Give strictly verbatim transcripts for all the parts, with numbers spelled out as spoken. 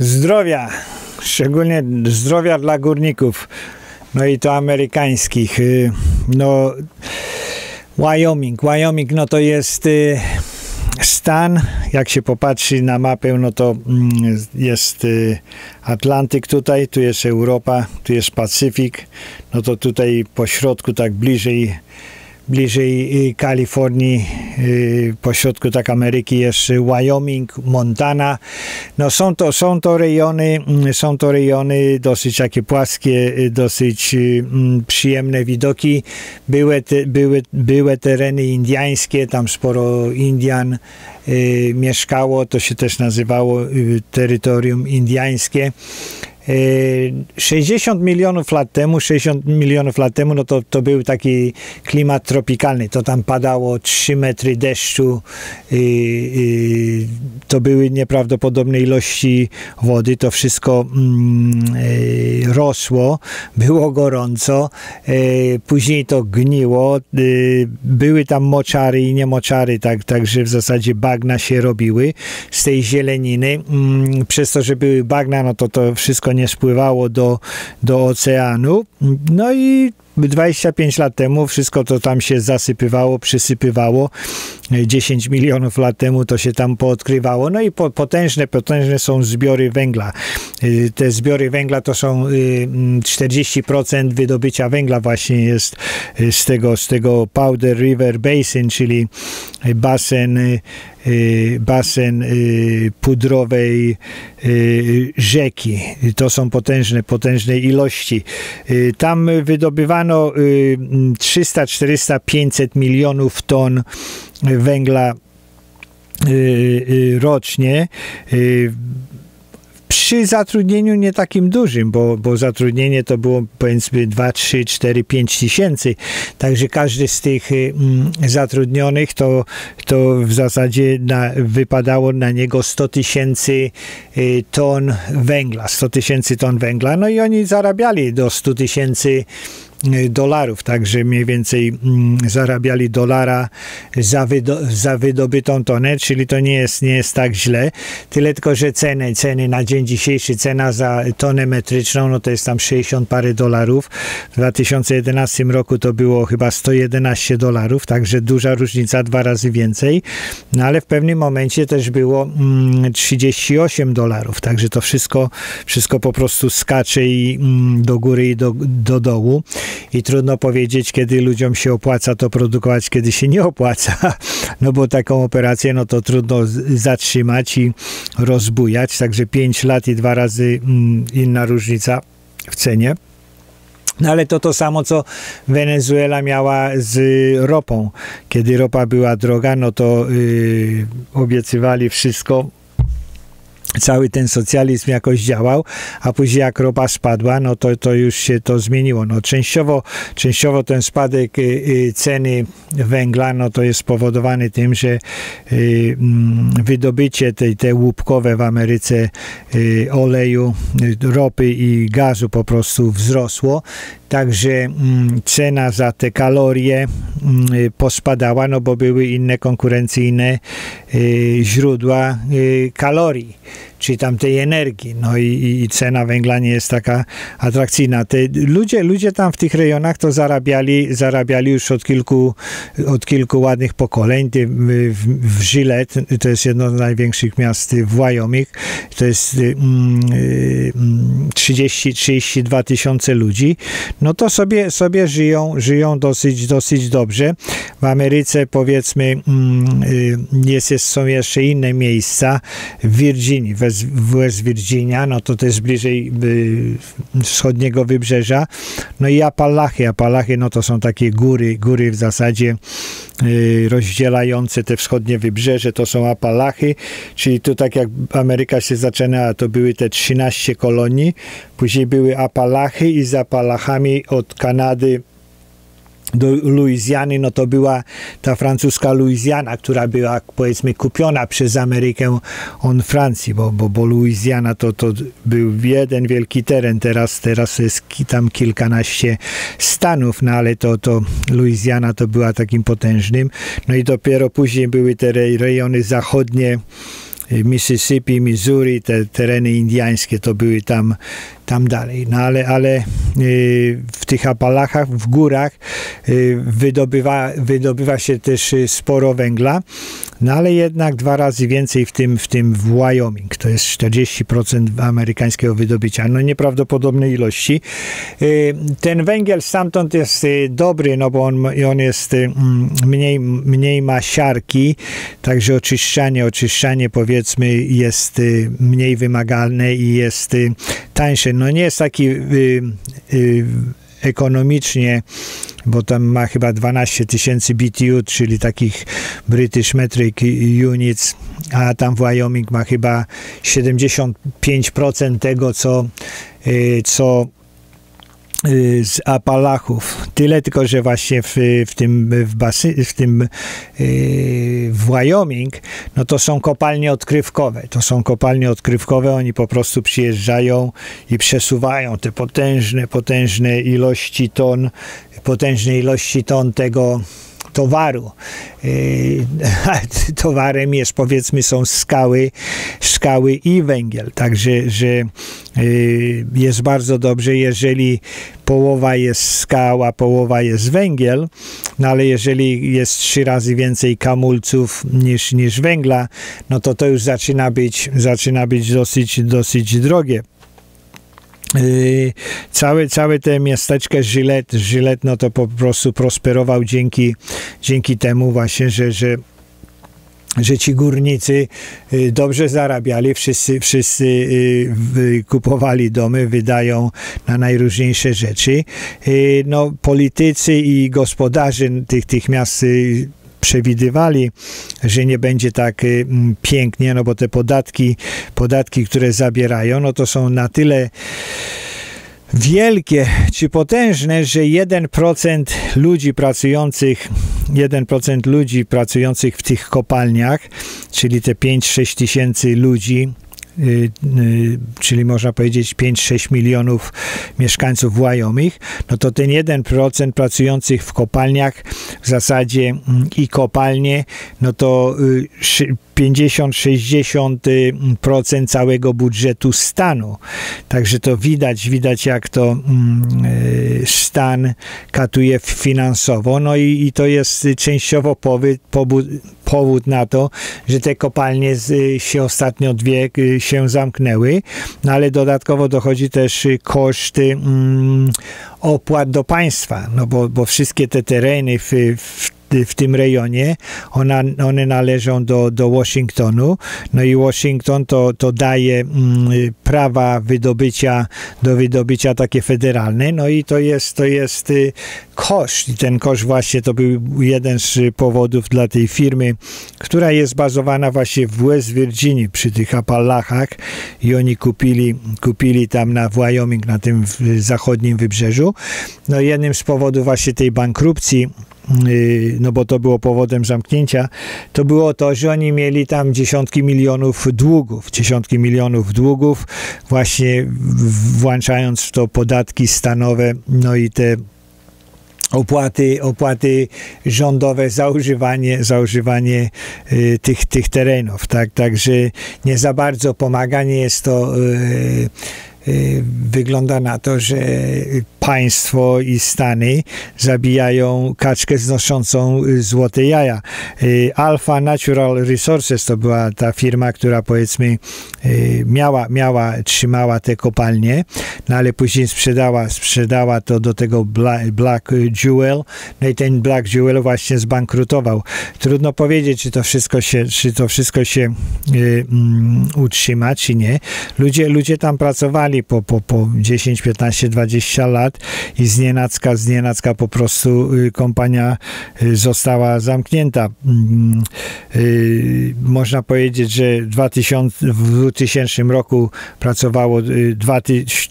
zdrowia, szczególnie zdrowia dla górników, no i to amerykańskich. No, Wyoming, Wyoming no to jest stan, jak się popatrzy na mapę, no to jest Atlantyk tutaj, tu jest Europa, tu jest Pacyfik, no to tutaj po środku, tak bliżej bliżej Kalifornii, pośrodku tak Ameryki jest Wyoming, Montana. No są to, są to rejony, są to rejony dosyć takie płaskie, dosyć przyjemne widoki. Były, te, były, były tereny indiańskie, tam sporo Indian mieszkało, to się też nazywało terytorium indiańskie. sześćdziesiąt milionów lat temu, sześćdziesiąt milionów lat temu, no to, to był taki klimat tropikalny, to tam padało trzy metry deszczu, yy, yy, to były nieprawdopodobne ilości wody, to wszystko yy, rosło, było gorąco, yy, później to gniło, yy, były tam moczary i niemoczary, tak, także w zasadzie bagna się robiły z tej zieleniny, yy, przez to, że były bagna, no to to wszystko nie nie spływało do, do oceanu. No i dwadzieścia pięć lat temu wszystko to tam się zasypywało, przysypywało. dziesięć milionów lat temu to się tam poodkrywało. No i po, potężne, potężne są zbiory węgla. Te zbiory węgla to są czterdzieści procent wydobycia węgla właśnie jest z tego, z tego Powder River Basin, czyli basen, basen pudrowej rzeki. To są potężne, potężne ilości. Tam wydobywano trzysta, czterysta, pięćset milionów ton węgla rocznie przy zatrudnieniu nie takim dużym, bo, bo zatrudnienie to było powiedzmy dwa, trzy, cztery, pięć tysięcy, także każdy z tych zatrudnionych to, to w zasadzie na, wypadało na niego sto tysięcy ton węgla, sto tysięcy ton węgla, no i oni zarabiali do stu tysięcy dolarów, także mniej więcej zarabiali dolara za, wydo za wydobytą tonę, czyli to nie jest, nie jest tak źle, tyle tylko, że ceny, ceny na dzień dzisiejszy, cena za tonę metryczną, no to jest tam sześćdziesiąt parę dolarów, w dwa tysiące jedenastym roku to było chyba sto jedenaście dolarów, także duża różnica, dwa razy więcej, no ale w pewnym momencie też było mm, trzydzieści osiem dolarów, także to wszystko, wszystko po prostu skacze i mm, do góry i do, do dołu. I trudno powiedzieć, kiedy ludziom się opłaca to produkować, kiedy się nie opłaca, no bo taką operację, no to trudno zatrzymać i rozbujać, także pięć lat i dwa razy inna różnica w cenie. No ale to to samo, co Wenezuela miała z ropą. Kiedy ropa była droga, no to yy, obiecywali wszystko, cały ten socjalizm jakoś działał, a później jak ropa spadła, no to, to już się to zmieniło. No częściowo, częściowo ten spadek y, y, ceny węgla, no to jest spowodowany tym, że y, wydobycie tej, te łupkowe w Ameryce y, oleju, y, ropy i gazu po prostu wzrosło. Także y, cena za te kalorie y, pospadała, no bo były inne konkurencyjne y, źródła y, kalorii, czy tamtej energii, no i, i cena węgla nie jest taka atrakcyjna. Te ludzie, ludzie tam w tych rejonach to zarabiali, zarabiali już od kilku, od kilku ładnych pokoleń. W, w Gillette, to jest jedno z największych miast w Wyoming, to jest trzydzieści, trzydzieści dwa tysiące ludzi, no to sobie, sobie żyją, żyją dosyć, dosyć dobrze. W Ameryce powiedzmy jest, jest, są jeszcze inne miejsca, w Virginii, w West Virginia, no to to jest bliżej y, wschodniego wybrzeża, no i Apalachy, Apalachy, no to są takie góry, góry w zasadzie y, rozdzielające te wschodnie wybrzeże, to są Apalachy, czyli tu tak jak Ameryka się zaczynała, to były te trzynaście kolonii, później były Apalachy i z Apalachami od Kanady do Luizjany, no to była ta francuska Luizjana, która była powiedzmy kupiona przez Amerykę od Francji, bo, bo, bo Luizjana to, to był jeden wielki teren, teraz, teraz jest tam kilkanaście stanów, no ale to, to Luizjana to była takim potężnym, no i dopiero później były te rejony zachodnie Mississippi, Missouri, te tereny indiańskie to były tam, tam dalej. No ale, ale w tych Apalachach, w górach wydobywa, wydobywa się też sporo węgla, no ale jednak dwa razy więcej w tym, w tym w Wyoming. To jest czterdzieści procent amerykańskiego wydobycia. No nieprawdopodobne ilości. Ten węgiel stamtąd jest dobry, no bo on, on jest mniej, mniej ma siarki, także oczyszczanie, oczyszczanie powiedzmy jest mniej wymagalne i jest tańsze. No nie jest taki y, y, ekonomicznie, bo tam ma chyba dwanaście tysięcy B T U, czyli takich British Metric Units, a tam w Wyoming ma chyba siedemdziesiąt pięć procent tego, co, y, co z Apalachów. Tyle tylko, że właśnie w, w tym, w, basy, w, tym yy, w Wyoming, no to są kopalnie odkrywkowe. To są kopalnie odkrywkowe, oni po prostu przyjeżdżają i przesuwają te potężne, potężne ilości ton, potężne ilości ton tego towaru. Yy, towarem jest, powiedzmy, są skały, skały i węgiel. Także, że yy, jest bardzo dobrze, jeżeli połowa jest skała, połowa jest węgiel, no ale jeżeli jest trzy razy więcej kamulców niż, niż węgla, no to to już zaczyna być, zaczyna być dosyć, dosyć drogie. Yy, całe, całe te miasteczko Gillette, Gillette no to po prostu prosperował dzięki, dzięki temu właśnie, że, że, że ci górnicy yy, dobrze zarabiali, wszyscy, wszyscy yy, kupowali domy, wydają na najróżniejsze rzeczy. Yy, no, politycy i gospodarze tych, tych miast yy, przewidywali, że nie będzie tak y, pięknie, no bo te podatki, podatki, które zabierają, no to są na tyle wielkie czy potężne, że jeden procent ludzi pracujących jeden procent ludzi pracujących w tych kopalniach, czyli te pięć-sześć tysięcy ludzi, y, y, czyli można powiedzieć pięć-sześć milionów mieszkańców Wyoming, no to ten jeden procent pracujących w kopalniach w zasadzie i kopalnie, no to pięćdziesiąt do sześćdziesięciu procent całego budżetu stanu. Także to widać, widać jak to stan katuje finansowo. No i, i to jest częściowo powód, powód na to, że te kopalnie się ostatnio dwie się zamknęły, no ale dodatkowo dochodzi też koszty mm, opłat do państwa, no bo, bo wszystkie te tereny w, w, w tym rejonie, ona, one należą do, do Washingtonu, no i Washington to, to daje mm, prawa wydobycia, do wydobycia takie federalne, no i to jest, to jest y, koszt i ten koszt właśnie to był jeden z powodów dla tej firmy, która jest bazowana właśnie w West Virginii przy tych Apalachach i oni kupili, kupili tam na Wyoming, na tym zachodnim wybrzeżu. No jednym z powodów właśnie tej bankrupcji, no bo to było powodem zamknięcia, to było to, że oni mieli tam dziesiątki milionów długów, dziesiątki milionów długów, właśnie włączając w to podatki stanowe, no i te opłaty, opłaty rządowe za używanie, za używanie y, tych, tych terenów, tak, także nie za bardzo pomaga, nie jest to y, wygląda na to, że państwo i Stany zabijają kaczkę znoszącą złote jaja. Alpha Natural Resources to była ta firma, która powiedzmy miała, miała trzymała te kopalnie, no ale później sprzedała, sprzedała to do tego Black Jewel, no i ten Black Jewel właśnie zbankrutował. Trudno powiedzieć, czy to wszystko się, czy to wszystko się y, um, utrzyma, czy nie. Ludzie, ludzie tam pracowali Po, po, po dziesięć, piętnaście, dwadzieścia lat i znienacka, znienacka po prostu y, kompania y, została zamknięta. Y, y, można powiedzieć, że dwa tysiące, w dwutysięcznym roku pracowało y,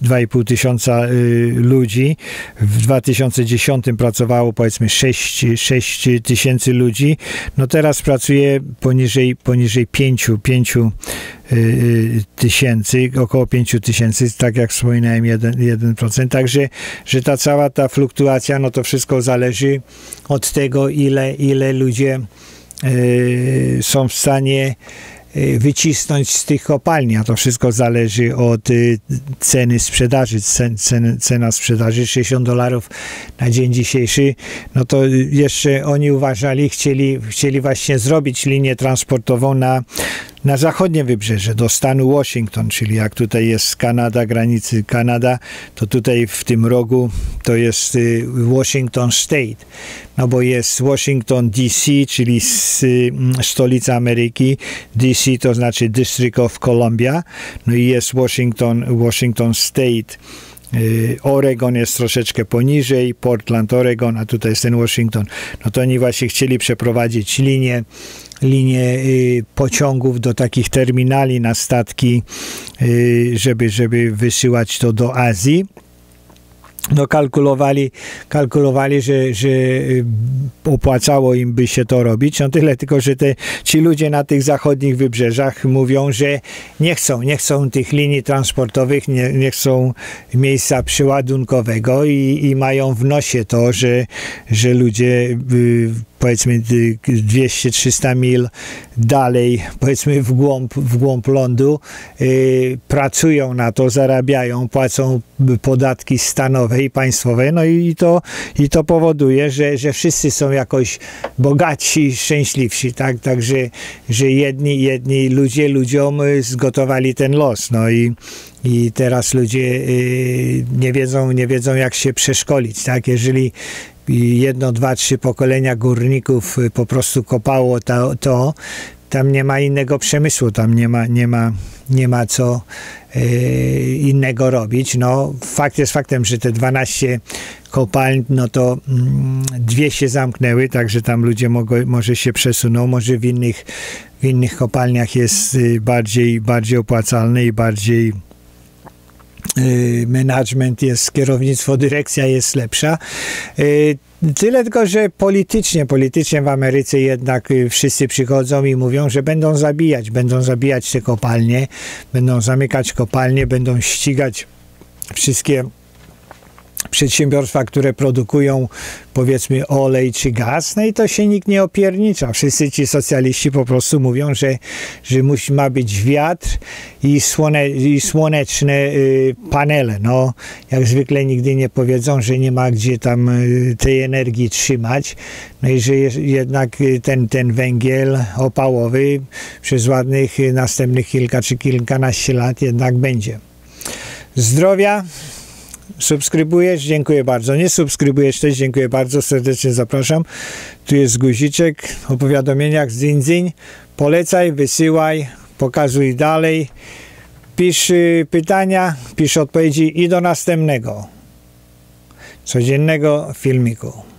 dwa i pół tysiąca y, ludzi, w dwa tysiące dziesiątym pracowało powiedzmy sześć tysięcy ludzi, no teraz pracuje poniżej, poniżej pięciu tysięcy, około pięciu tysięcy, tak jak wspominałem, jeden procent. Także, że ta cała ta fluktuacja, no to wszystko zależy od tego, ile, ile ludzie yy, są w stanie wycisnąć z tych kopalni, a to wszystko zależy od y, ceny sprzedaży. Cen, cen, cena sprzedaży sześćdziesiąt dolarów na dzień dzisiejszy, no to jeszcze oni uważali, chcieli, chcieli właśnie zrobić linię transportową na, na zachodnie wybrzeże, do stanu Washington, czyli jak tutaj jest Kanada, granicy Kanada, to tutaj w tym rogu to jest y, Washington State, no bo jest Washington D C, czyli s, y, stolica Ameryki, D C to znaczy District of Columbia, no i jest Washington, Washington State, Oregon jest troszeczkę poniżej, Portland, Oregon, a tutaj jest ten Washington. No to oni właśnie chcieli przeprowadzić linię, linię pociągów do takich terminali na statki, żeby, żeby wysyłać to do Azji. No kalkulowali, kalkulowali że, że opłacało im by się to robić, no tyle tylko, że te, ci ludzie na tych zachodnich wybrzeżach mówią, że nie chcą, nie chcą tych linii transportowych, nie, nie chcą miejsca przeładunkowego i, i mają w nosie to, że, że ludzie yy, powiedzmy dwieście trzysta mil dalej, powiedzmy w głąb, w głąb lądu, yy, pracują na to, zarabiają, płacą podatki stanowe i państwowe, no i to, i to powoduje, że, że wszyscy są jakoś bogatsi, szczęśliwsi, tak, także że jedni, jedni ludzie ludziom zgotowali ten los, no i I teraz ludzie y, nie wiedzą, nie wiedzą jak się przeszkolić, tak? Jeżeli jedno, dwa, trzy pokolenia górników po prostu kopało to, to tam nie ma innego przemysłu, tam nie ma, nie ma, nie ma co y, innego robić. No, fakt jest faktem, że te dwanaście kopalń, no to mm, dwie się zamknęły, także tam ludzie mogą, może się przesuną, może w innych, w innych kopalniach jest y, bardziej, bardziej opłacalne i bardziej management jest, kierownictwo, dyrekcja jest lepsza. Tyle tylko, że politycznie, politycznie w Ameryce jednak wszyscy przychodzą i mówią, że będą zabijać, będą zabijać te kopalnie, będą zamykać kopalnie, będą ścigać wszystkie przedsiębiorstwa, które produkują powiedzmy olej czy gaz, no i to się nikt nie opiernicza. Wszyscy ci socjaliści po prostu mówią, że, że musi, ma być wiatr i, słone, i słoneczne y, panele. No, jak zwykle nigdy nie powiedzą, że nie ma gdzie tam y, tej energii trzymać. No i że je, jednak y, ten, ten węgiel opałowy przez ładnych y, następnych kilka czy kilkanaście lat jednak będzie. Zdrowia. Subskrybujesz? Dziękuję bardzo. Nie subskrybujesz też? Dziękuję bardzo. Serdecznie zapraszam. Tu jest guziczek o powiadomieniach. Dzyń, dzyń. Polecaj, wysyłaj, pokazuj dalej. Pisz pytania, pisz odpowiedzi i do następnego codziennego filmiku.